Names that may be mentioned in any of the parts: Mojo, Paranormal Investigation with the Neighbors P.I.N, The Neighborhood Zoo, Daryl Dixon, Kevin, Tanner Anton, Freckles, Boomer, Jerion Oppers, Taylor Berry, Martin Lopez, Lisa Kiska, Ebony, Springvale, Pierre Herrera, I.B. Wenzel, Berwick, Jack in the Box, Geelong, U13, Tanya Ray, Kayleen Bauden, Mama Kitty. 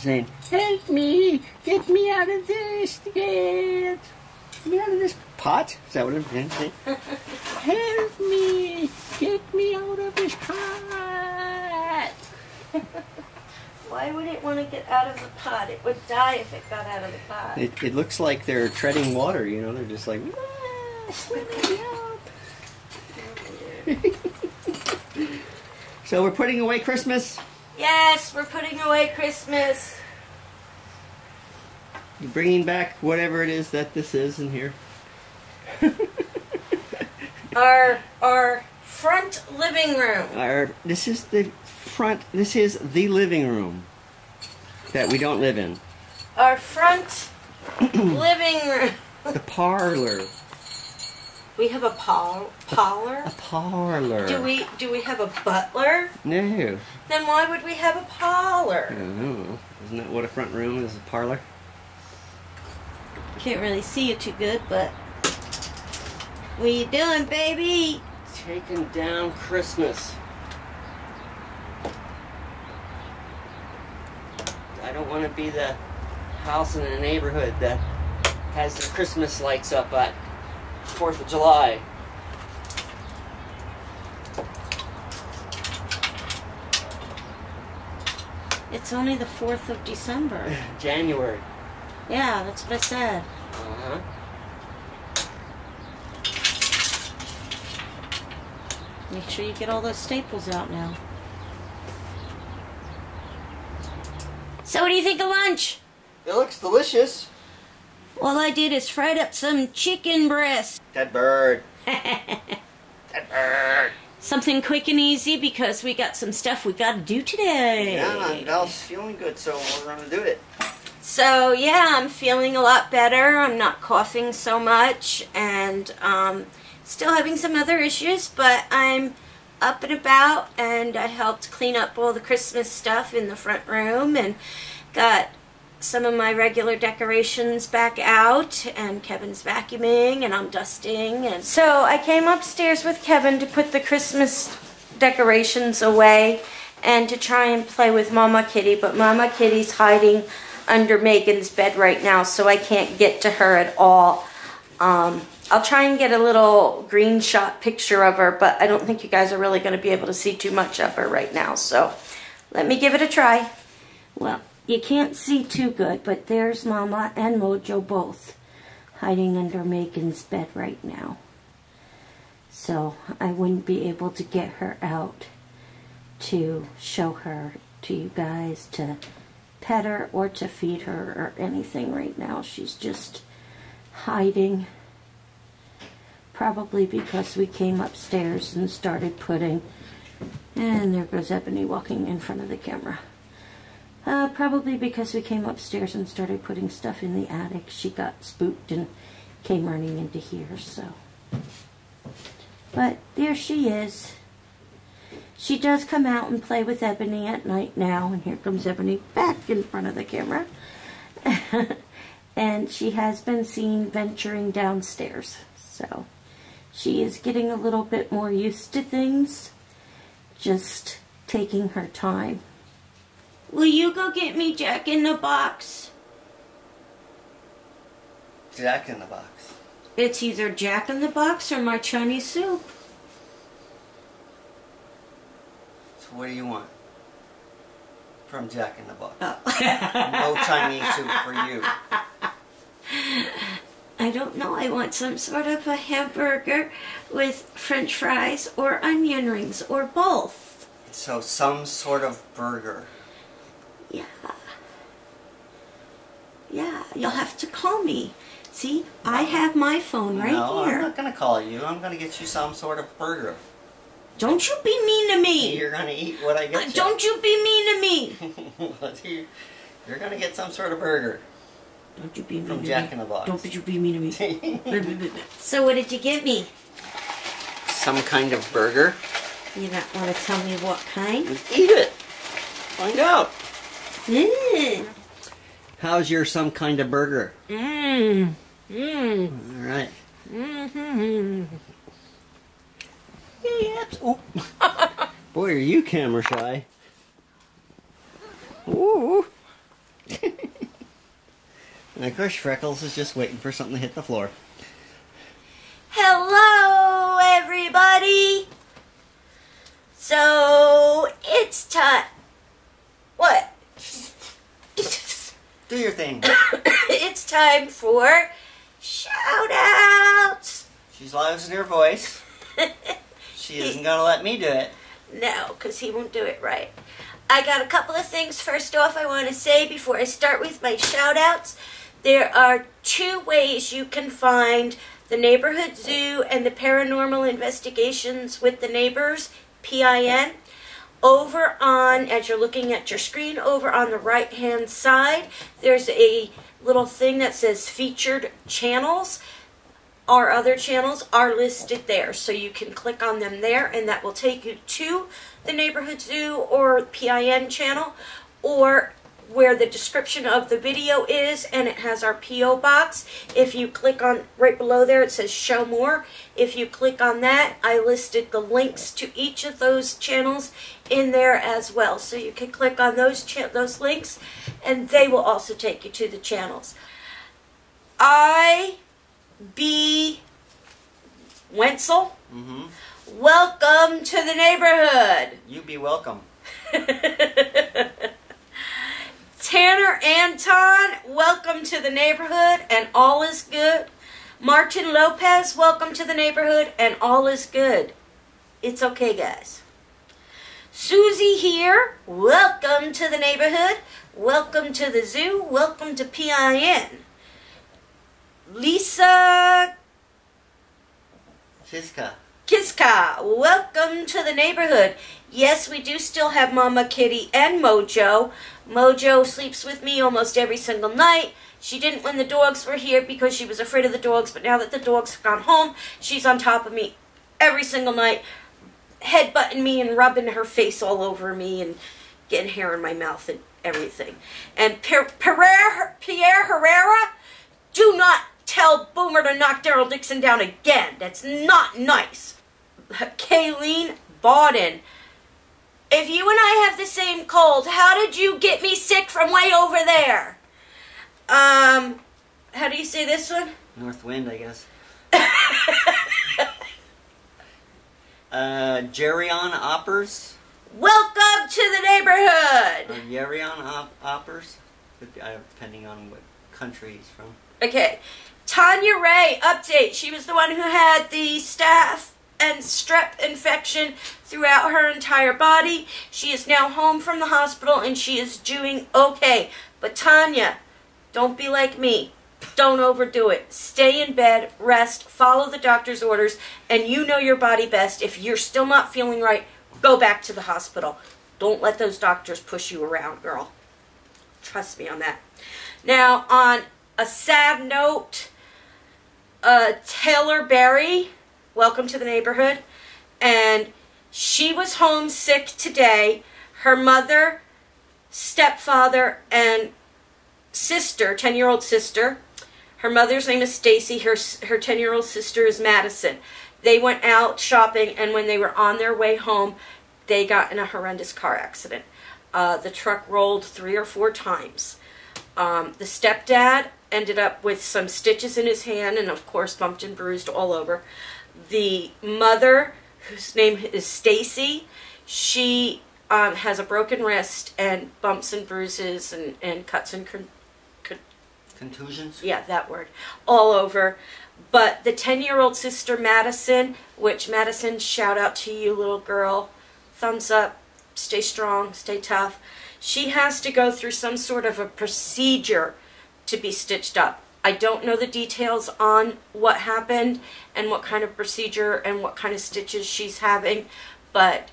Saying, help me, get me out of this, get me out of this pot. Is that what I'm saying? Help me, get me out of this pot. Why would it want to get out of the pot? It would die if it got out of the pot. It looks like they're treading water, you know, they're just like, ah, swim me up. So we're putting away Christmas. Yes, we're putting away Christmas. You're bringing back whatever it is that this is in here. Our front living room. This is the living room that we don't live in. Our front living room. The parlor. We have a parlor? A parlor. Do we have a butler? No. Then why would we have a parlor? I don't know. Isn't that what a front room is, a parlor? Can't really see it too good, but... What are you doing, baby? Taking down Christmas. I don't want to be the house in the neighborhood that has the Christmas lights up at 4th of July. It's only the 4th of December. January. Yeah, that's what I said. Uh-huh. Make sure you get all those staples out now. So what do you think of lunch? It looks delicious. All I did is fried up some chicken breast. Dead bird. Dead bird. Something quick and easy because we got some stuff we got to do today. Yeah, Val's feeling good, so we're going to do it. So, yeah, I'm feeling a lot better. I'm not coughing so much and still having some other issues, but I'm up and about, and I helped clean up all the Christmas stuff in the front room and got some of my regular decorations back out, and Kevin's vacuuming, and I'm dusting. And so I came upstairs with Kevin to put the Christmas decorations away and to try and play with Mama Kitty, but Mama Kitty's hiding under Megan's bed right now, so I can't get to her at all. I'll try and get a little green shot picture of her, but I don't think you guys are really going to be able to see too much of her right now, so let me give it a try. Well, you can't see too good, but there's Mama and Mojo both hiding under Megan's bed right now. So I wouldn't be able to get her out to show her to you guys, to pet her or to feed her or anything right now. She's just hiding, probably because we came upstairs and started putting, and there goes Ebony walking in front of the camera. Probably because we came upstairs and started putting stuff in the attic, she got spooked and came running into here, so. But there she is. She does come out and play with Ebony at night now, and here comes Ebony back in front of the camera. And she has been seen venturing downstairs, so she is getting a little bit more used to things, just taking her time. Will you go get me Jack in the Box? Jack in the Box. It's either Jack in the Box or my Chinese soup. So what do you want from Jack in the Box? Oh. No Chinese soup for you. I don't know. I want some sort of a hamburger with french fries or onion rings or both. So some sort of burger. Yeah. Yeah, you'll have to call me. See, I have my phone right here. No, I'm not going to call you. I'm going to get you some sort of burger. Don't you be mean to me. You're going to eat what I get you. Don't you be mean to me. You're going to get some sort of burger. Don't you be mean to me. From Jack in the Box. Don't you be mean to me. So what did you get me? Some kind of burger. You don't want to tell me what kind? Let's eat it. Find out. Mm. How's your some kind of burger? Mmm. Mmm. All right. Mm-hmm. Yep. Oh. Boy, are you camera shy. Ooh. And of course, Freckles is just waiting for something to hit the floor. Hello, everybody. So, it's time. What? Do your thing. It's time for shout-outs. She's losing her voice. She isn't going to let me do it. No, because he won't do it right. I got a couple of things first off I want to say before I start with my shout-outs. There are two ways you can find The Neighborhood Zoo and the Paranormal Investigations with the Neighbors, P.I.N. Over on, as you're looking at your screen, over on the right-hand side, there's a little thing that says Featured Channels. Our other channels are listed there, so you can click on them there, and that will take you to the Neighborhood Zoo or P.I.N. channel, or where the description of the video is, and it has our P.O. box. If you click on right below there, it says Show More. If you click on that, I listed the links to each of those channels in there as well. So you can click on those links, and they will also take you to the channels. I.B. Wenzel, welcome to the neighborhood. You be welcome. Tanner Anton, welcome to the neighborhood, and all is good. Martin Lopez, welcome to the neighborhood, and all is good. It's okay, guys. Susie here, welcome to the neighborhood, welcome to the zoo, welcome to P.I.N. Lisa Kiska, welcome to the neighborhood. Yes, we do still have Mama Kitty and Mojo. Mojo sleeps with me almost every single night. She didn't when the dogs were here because she was afraid of the dogs, but now that the dogs have gone home, she's on top of me every single night, headbutting me and rubbing her face all over me and getting hair in my mouth and everything. And Pierre Herrera, do not tell Boomer to knock Daryl Dixon down again. That's not nice. Kayleen Bauden, if you and I have the same cold, how did you get me sick from way over there? How do you say this one? North wind, I guess. Jerion Oppers. Welcome to the neighborhood. Or Jerion Oppers, depending on what country he's from. Okay. Tanya Ray, update. She was the one who had the staph and strep infection throughout her entire body. She is now home from the hospital and she is doing okay. But Tanya, don't be like me. Don't overdo it. Stay in bed, rest, follow the doctor's orders, and you know your body best. If you're still not feeling right, go back to the hospital. Don't let those doctors push you around, girl. Trust me on that. Now, on a sad note, Taylor Berry, welcome to the neighborhood, and she was homesick today. Her mother, stepfather, and sister, 10-year-old sister. Her mother's name is Stacy. Her 10-year-old sister is Madison. They went out shopping, and when they were on their way home, they got in a horrendous car accident. The truck rolled 3 or 4 times. The stepdad ended up with some stitches in his hand and, of course, bumped and bruised all over. The mother, whose name is Stacy, she has a broken wrist and bumps and bruises and cuts and contusions. Yeah, that word. All over. But the 10-year-old sister, Madison, which, Madison, shout out to you, little girl. Thumbs up. Stay strong. Stay tough. She has to go through some sort of a procedure to be stitched up. I don't know the details on what happened and what kind of procedure and what kind of stitches she's having, but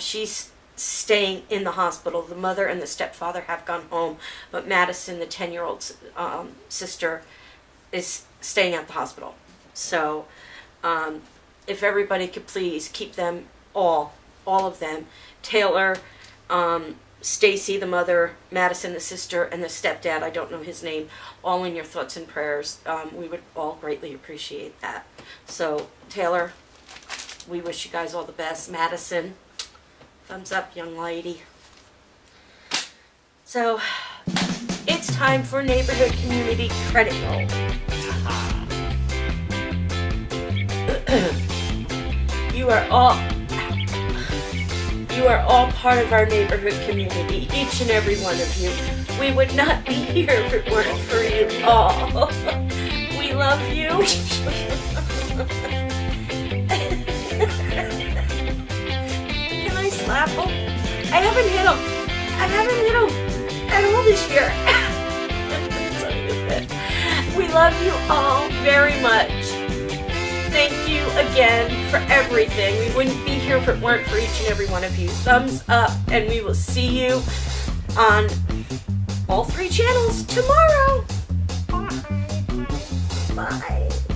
she's staying in the hospital. The mother and the stepfather have gone home, but Madison, the 10-year-old's sister, is staying at the hospital. So if everybody could please keep them, all of them, Taylor, Stacy, the mother, Madison, the sister, and the stepdad, I don't know his name, all in your thoughts and prayers. We would all greatly appreciate that. So, Taylor, we wish you guys all the best. Madison, thumbs up, young lady. So, it's time for Neighborhood Community Credit Roll. You are all part of our neighborhood community, each and every one of you. We would not be here if it weren't for you all. We love you. Can I slap him? I haven't hit him. I haven't hit him at all this year. We love you all very much. Thank you again for everything. We wouldn't be here if it weren't for each and every one of you. Thumbs up, and we will see you on all 3 channels tomorrow. Bye. Bye.